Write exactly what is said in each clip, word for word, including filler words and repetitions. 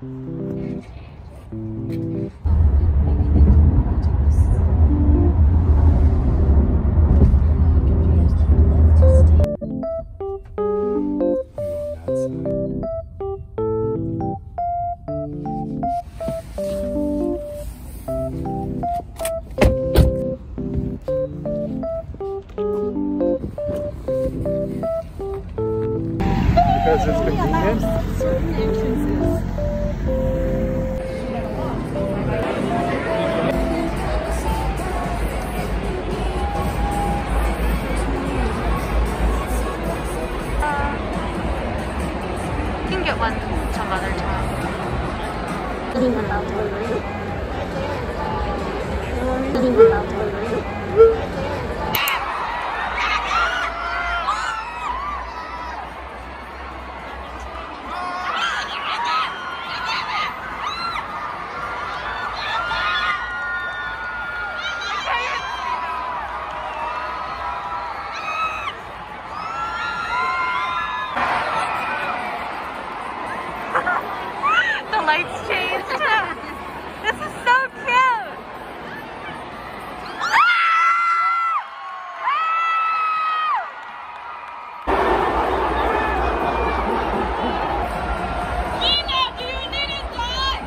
Because it's convenient. Yeah, certain entrances. You can get one some other time. Eating without delivery. Eating without delivery. Lights changed. This is so cute. Gina, do you need a dog?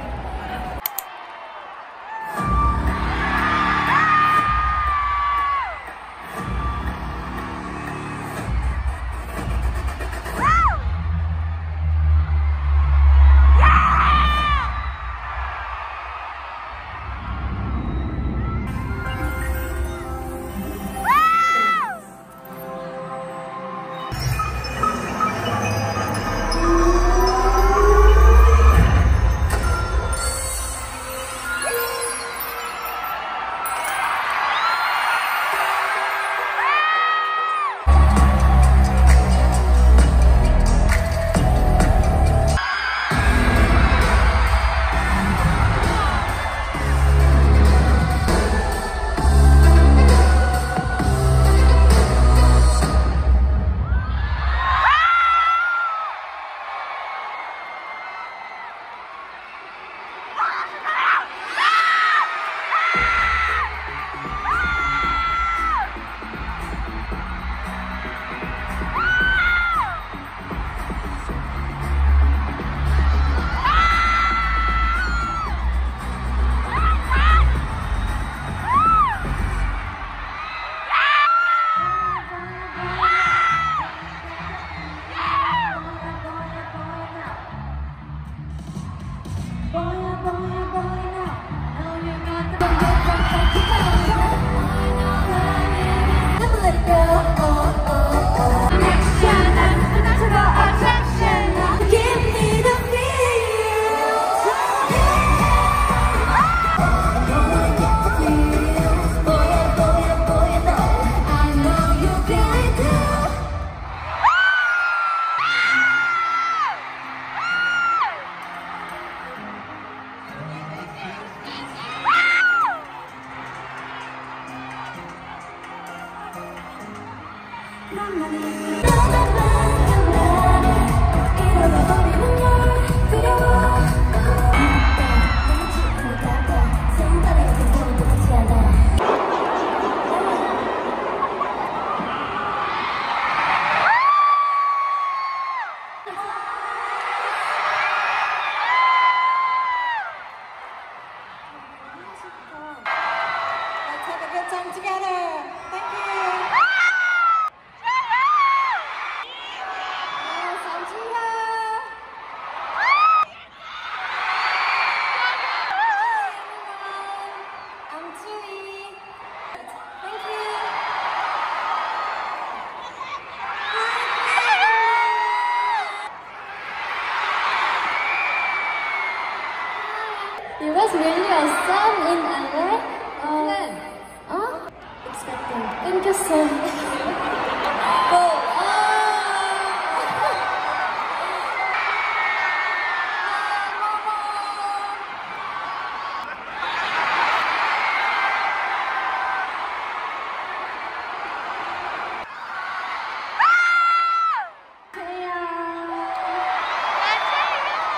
It was really awesome in L A. Um, huh? Expecting. Thank you so much. Oh.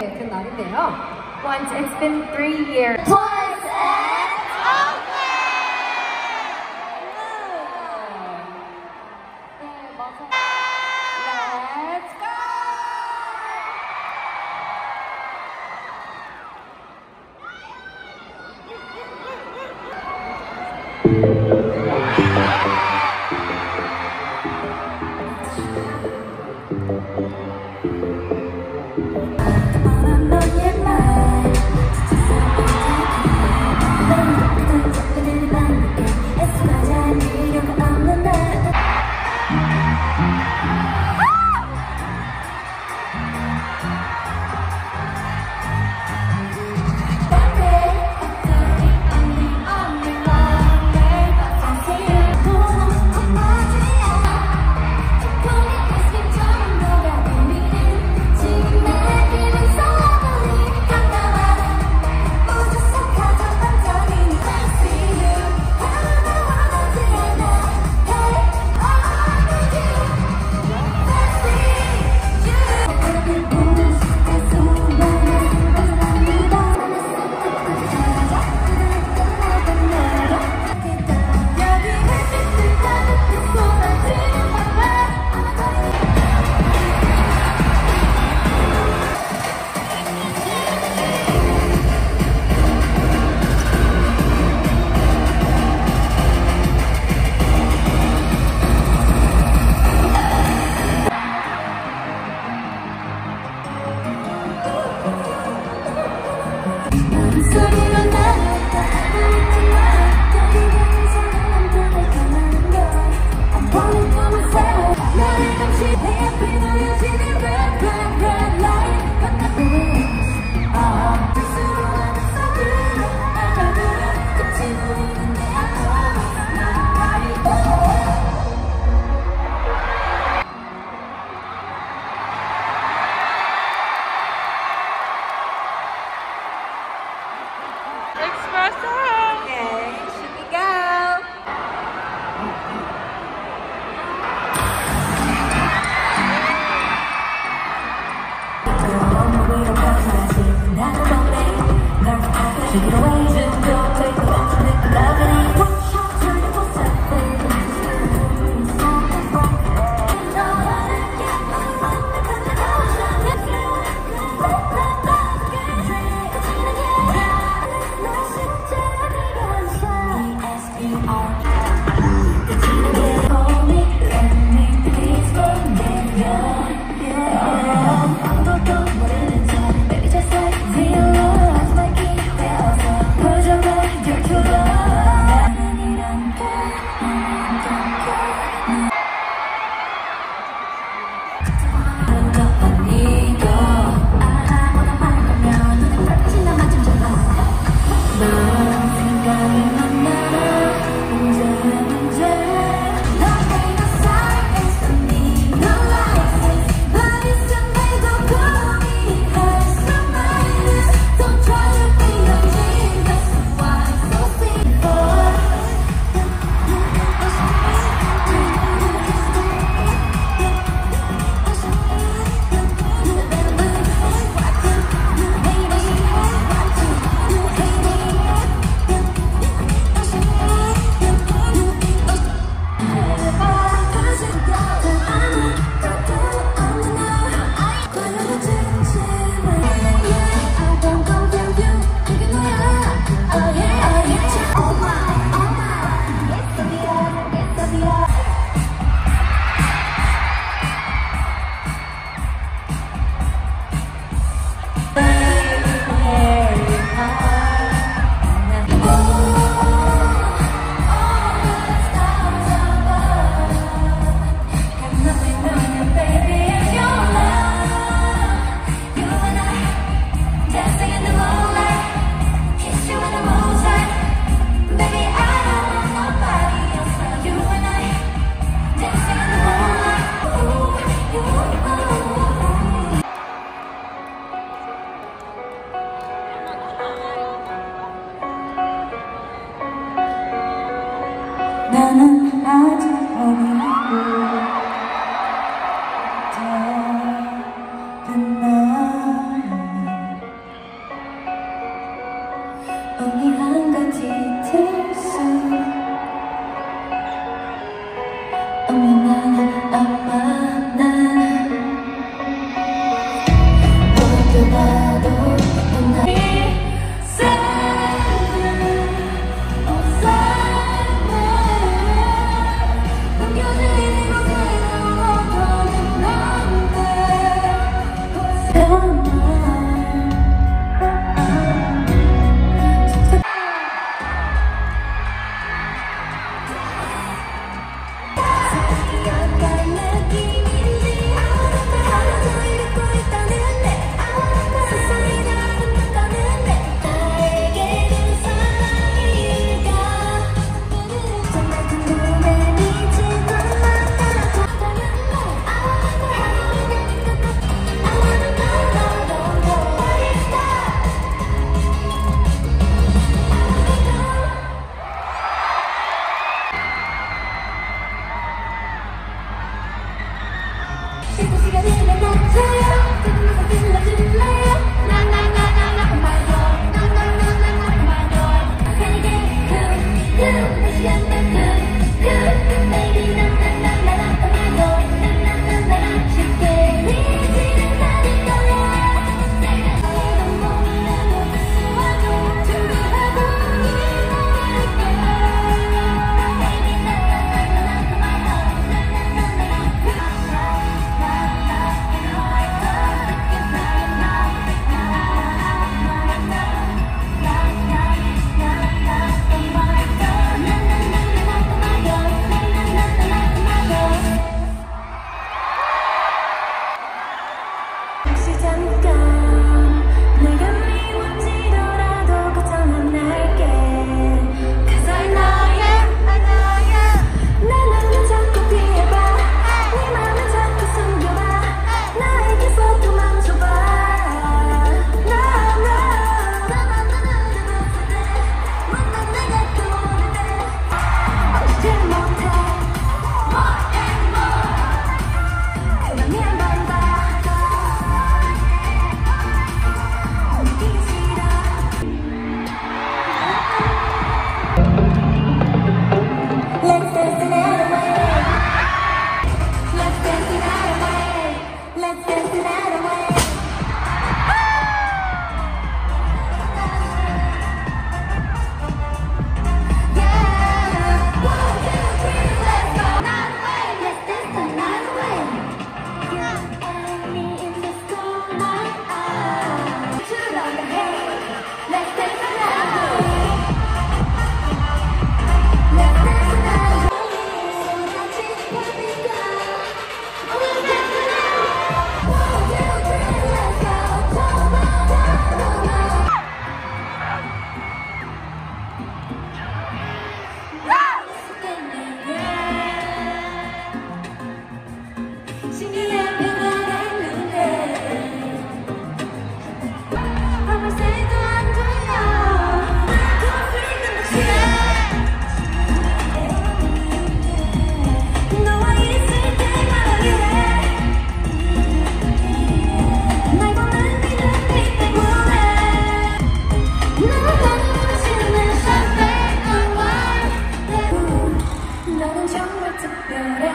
큰 날인데요. once. It's been three years. Twice and Oakland! Let's go! 너는 정말 특별해.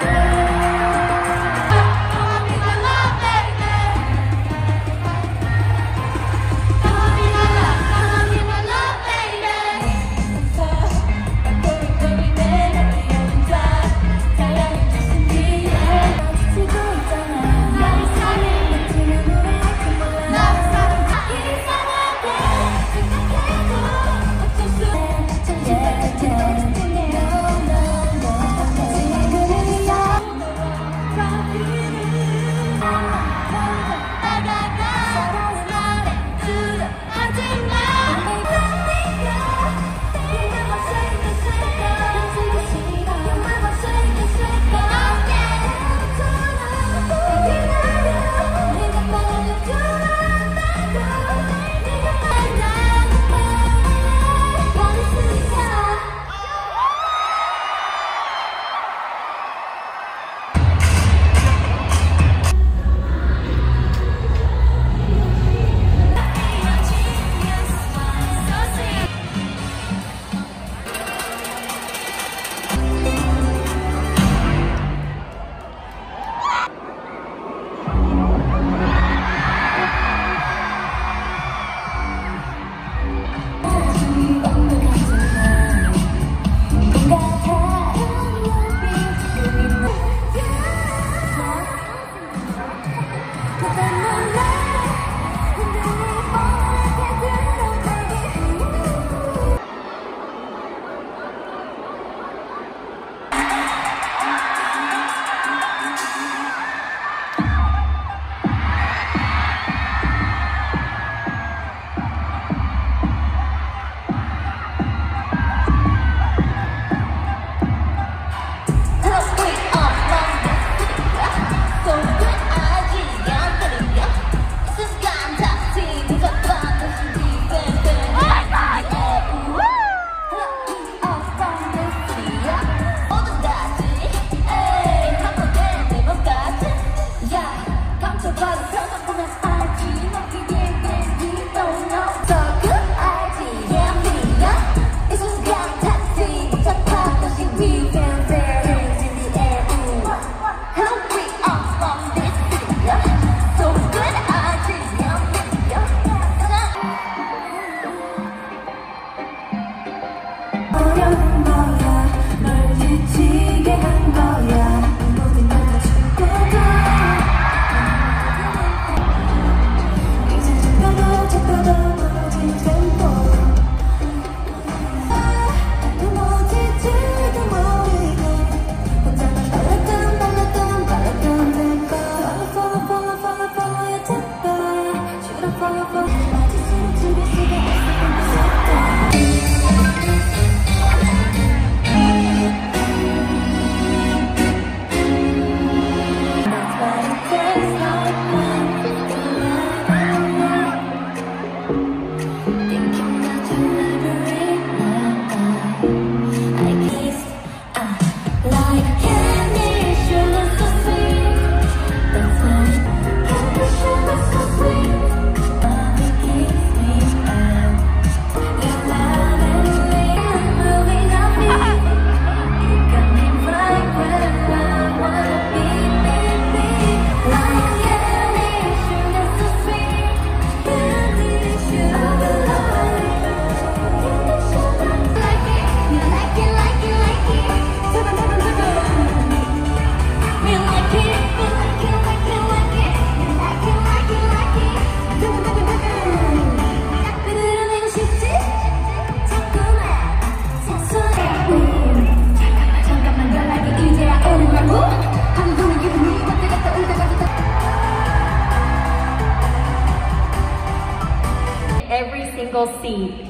single seat.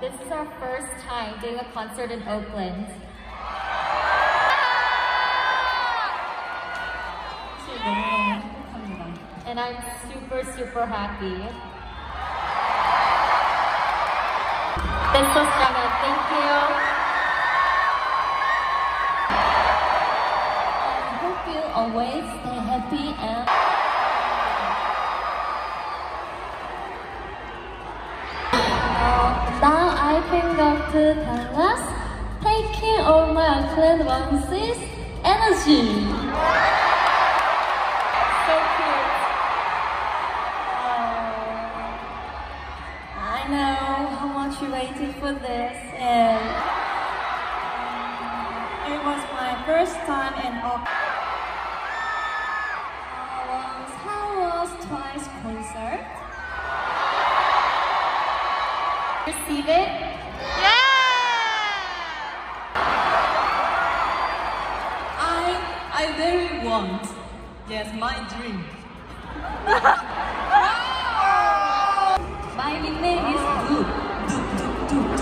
This is our first time doing a concert in Oakland. And I'm super, super happy. That's so strong. Thank you. I hope you always stay happy and uh, now I think of to Dallas, taking all my Oakland onesies energy. I know how much you waited for this, and um, it was my first time in Oakland. Uh, how was Twice concert? Receive it? Yeah! I I very want. Yes, my dream. My nickname is Doop. Doop,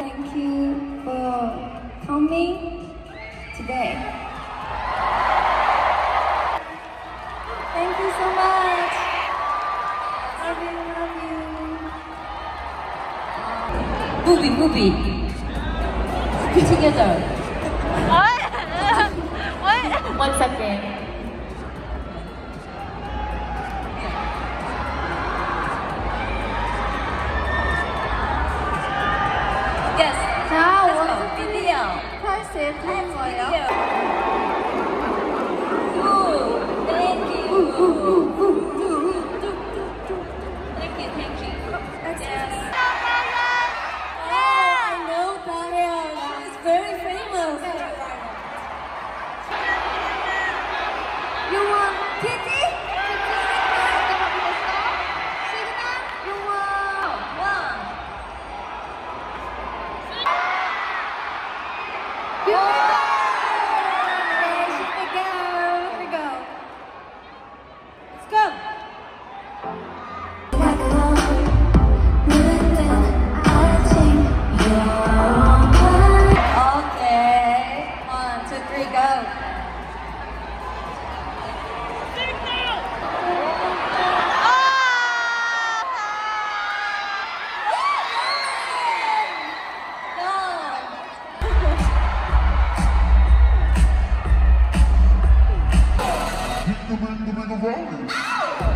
Thank you for coming today. Thank you so much. I really love you. Movie, movie. Be together. What? What? One second. Yes. Now one video. Twice it. Twice video. Ooh. Ooh, ooh, ooh, ooh, ooh. Thank you, thank you. Yes. Oh, I know Dallas. She's very famous. You want Kiki? Signal? You want one? You We're going to be the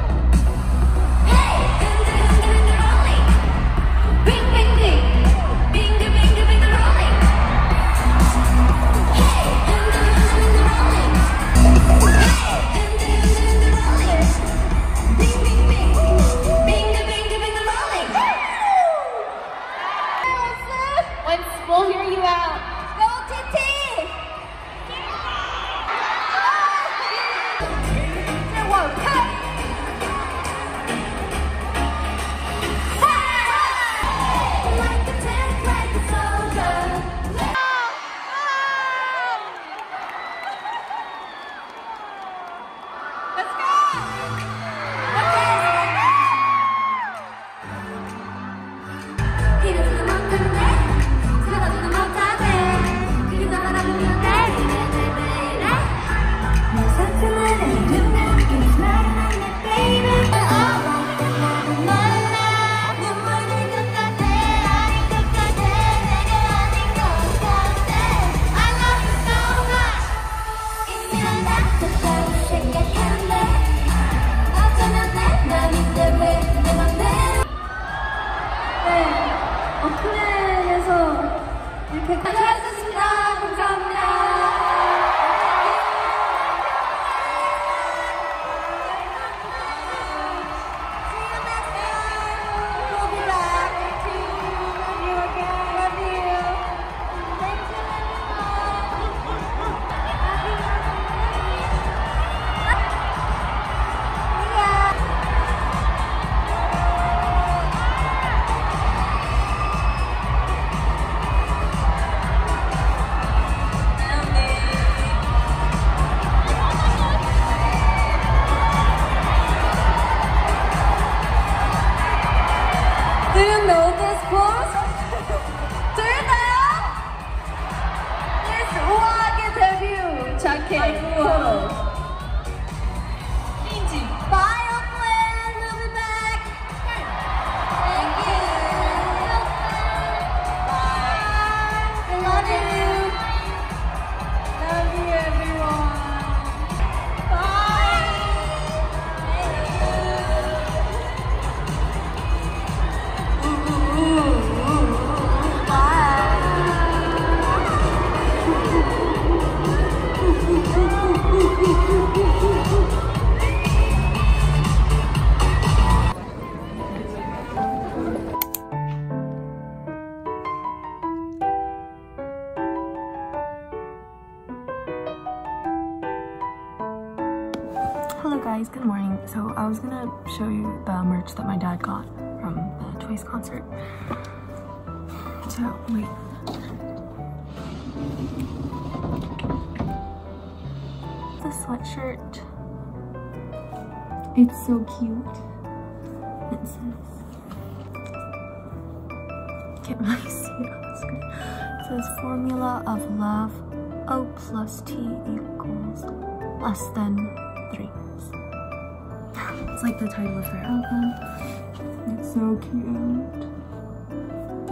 Oakland, bye Oakland, we'll be back. Thank you. Bye. I love you. Love you everyone. Bye. Thank you. Ooh, ooh, ooh, ooh. Bye. Hello guys, good morning. So I was gonna show you the merch that my dad got from the Twice concert. So wait. The sweatshirt. It's so cute. It says, can't really see it on the screen. It says formula of love, O plus T equals less than Dreams. It's like the title of their album. It's so cute.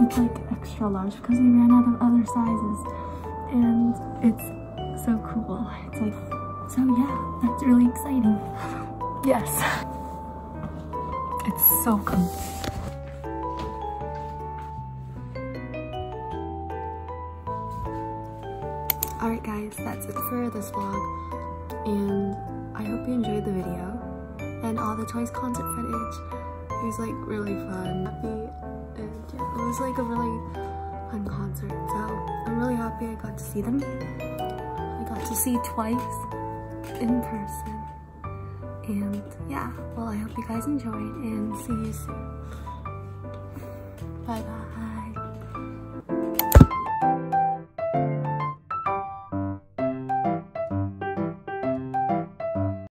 It's like extra large because we ran out of other sizes, and it's so cool. It's like, so yeah, that's really exciting. Yes. It's so cool. Alright guys, that's it for this vlog, and I hope you enjoyed the video and all the Twice concert footage. It was like really fun, happy, and yeah, it was like a really fun concert. So I'm really happy I got to see them. I got to see Twice in person, and yeah. Well, I hope you guys enjoyed, and see you soon. Bye bye.